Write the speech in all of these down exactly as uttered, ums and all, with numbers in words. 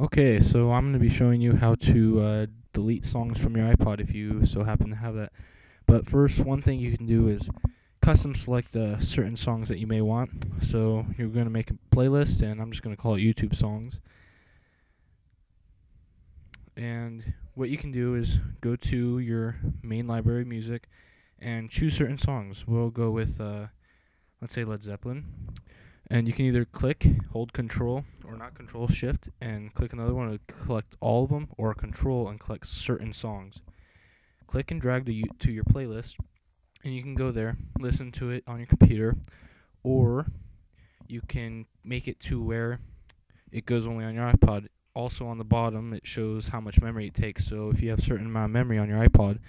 Okay, so I'm going to be showing you how to uh, delete songs from your iPod if you so happen to have that. But first, one thing you can do is custom select uh, certain songs that you may want. So you're going to make a playlist, and I'm just going to call it YouTube Songs. And what you can do is go to your main library of music and choose certain songs. We'll go with, uh, let's say, Led Zeppelin. And you can either click, hold Control, or not Control, Shift, and click another one to collect all of them, or Control and collect certain songs. Click and drag to, to your playlist, and you can go there, listen to it on your computer, or you can make it to where it goes only on your iPod. Also on the bottom, it shows how much memory it takes, so if you have a certain amount of memory on your iPod,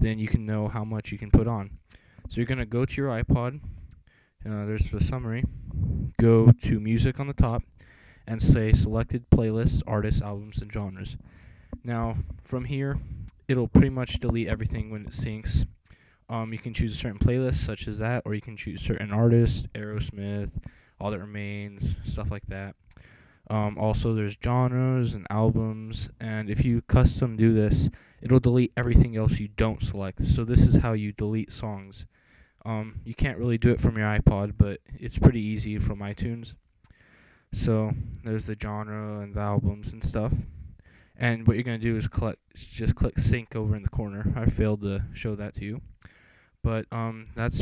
then you can know how much you can put on. So you're going to go to your iPod, uh, there's the summary. Go to music on the top and say selected playlists, artists, albums, and genres. Now from here it'll pretty much delete everything when it syncs. Um, you can choose a certain playlist such as that, or you can choose certain artists, Aerosmith, All That Remains, stuff like that. Um, also there's genres and albums, and if you custom do this, it'll delete everything else you don't select. So this is how you delete songs. Um, you can't really do it from your iPod, but it's pretty easy from iTunes. So there's the genre and the albums and stuff. And what you're going to do is collect, just click sync over in the corner. I failed to show that to you. But um, that's